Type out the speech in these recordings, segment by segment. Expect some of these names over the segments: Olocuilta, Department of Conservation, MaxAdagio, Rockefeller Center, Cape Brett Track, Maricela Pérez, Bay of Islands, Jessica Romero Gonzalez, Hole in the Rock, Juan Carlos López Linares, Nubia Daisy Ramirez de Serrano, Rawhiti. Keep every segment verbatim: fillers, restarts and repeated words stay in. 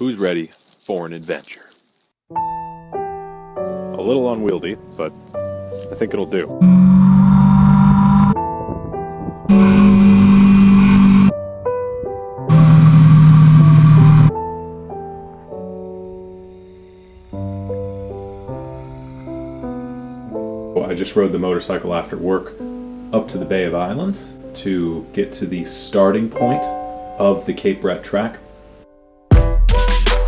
Who's ready for an adventure? A little unwieldy, but I think it'll do. I just rode the motorcycle after work up to the Bay of Islands to get to the starting point of the Cape Brett Track.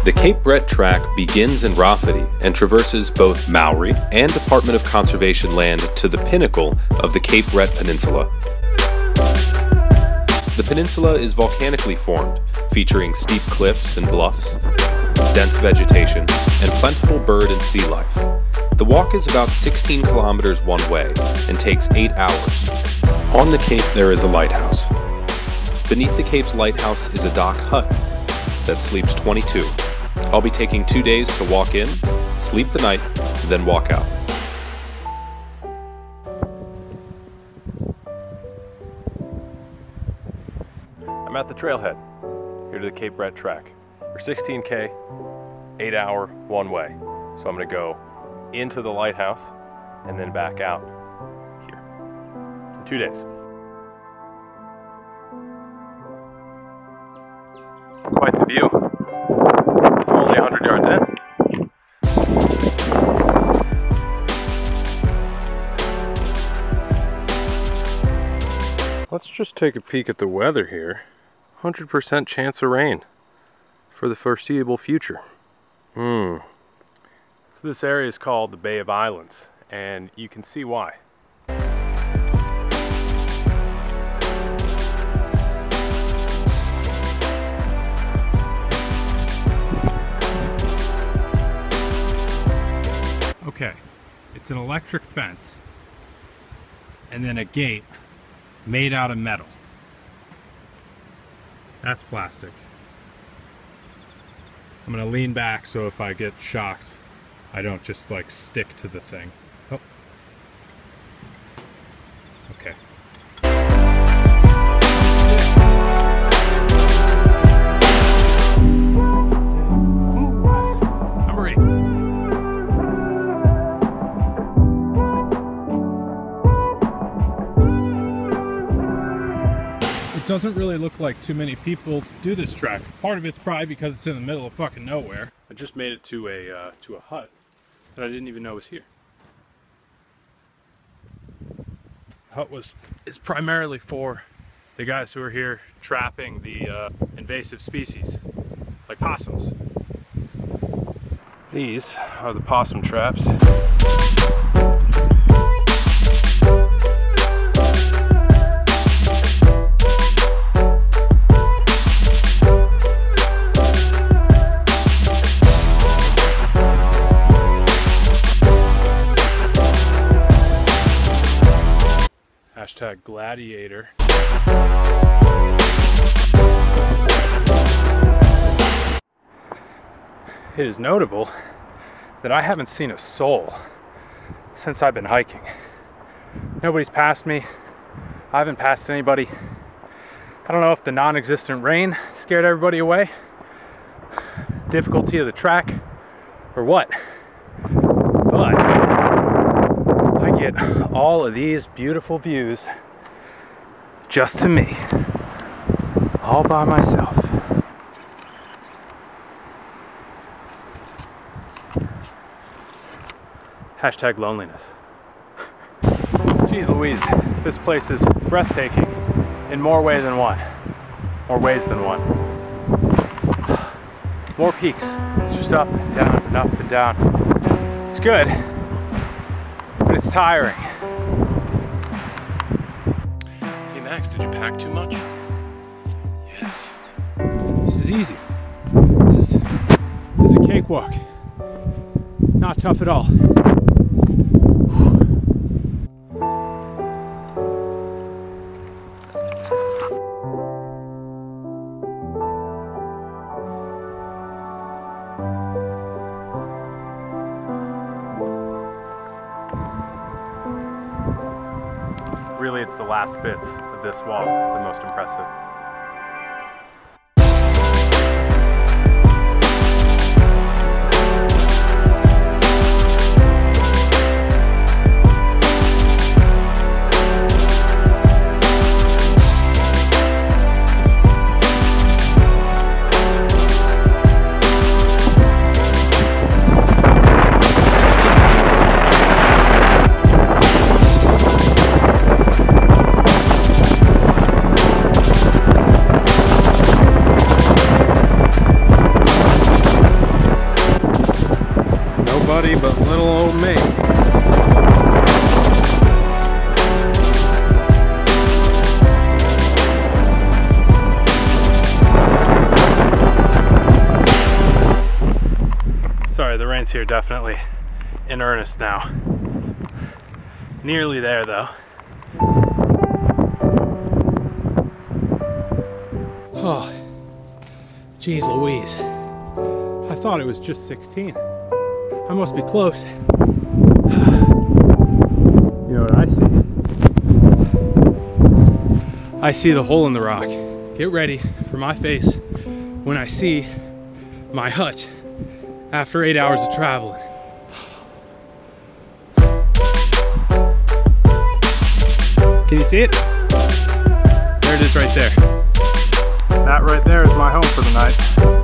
The Cape Brett Track begins in Rawhiti and traverses both Maori and Department of Conservation land to the pinnacle of the Cape Brett Peninsula. The peninsula is volcanically formed, featuring steep cliffs and bluffs, dense vegetation, and plentiful bird and sea life. The walk is about sixteen kilometers one way and takes eight hours. On the cape there is a lighthouse. Beneath the cape's lighthouse is a dock hut that sleeps twenty-two. I'll be taking two days to walk in, sleep the night, then walk out. I'm at the trailhead, here to the Cape Brett Track. We're sixteen K, eight hour, one way. So I'm gonna go into the lighthouse and then back out here in two days. Quite the view. Only a hundred yards in. Let's just take a peek at the weather here. one hundred percent chance of rain for the foreseeable future. Hmm. So this area is called the Bay of Islands, and you can see why. Okay, it's an electric fence and then a gate made out of metal. That's plastic. I'm gonna lean back so if I get shocked, I don't just like stick to the thing. Oh. Okay. Doesn't really look like too many people do this track. Part of it's probably because it's in the middle of fucking nowhere. I just made it to a uh, to a hut that I didn't even know was here. The hut was is primarily for the guys who are here trapping the uh, invasive species like possums. These are the possum traps. Hashtag gladiator. It is notable that I haven't seen a soul since I've been hiking. Nobody's passed me. I haven't passed anybody. I don't know if the non-existent rain scared everybody away, difficulty of the track, or what. But get all of these beautiful views just to me, all by myself. Hashtag loneliness. Jeez Louise, this place is breathtaking in more ways than one. More ways than one. More peaks. It's just up and down and up and down. It's good. It's tiring. Hey Max, did you pack too much? Yes. This is easy. This is, this is a cakewalk. Not tough at all. Really, it's the last bits of this walk, the most impressive. everybody but little old me. Sorry, the rain's here definitely in earnest now. Nearly there though. Oh, geez Louise. I thought it was just sixteen. I must be close. You know what I see? I see the hole in the rock. Get ready for my face when I see my hut after eight hours of traveling. Can you see it? There it is right there. That right there is my home for the night.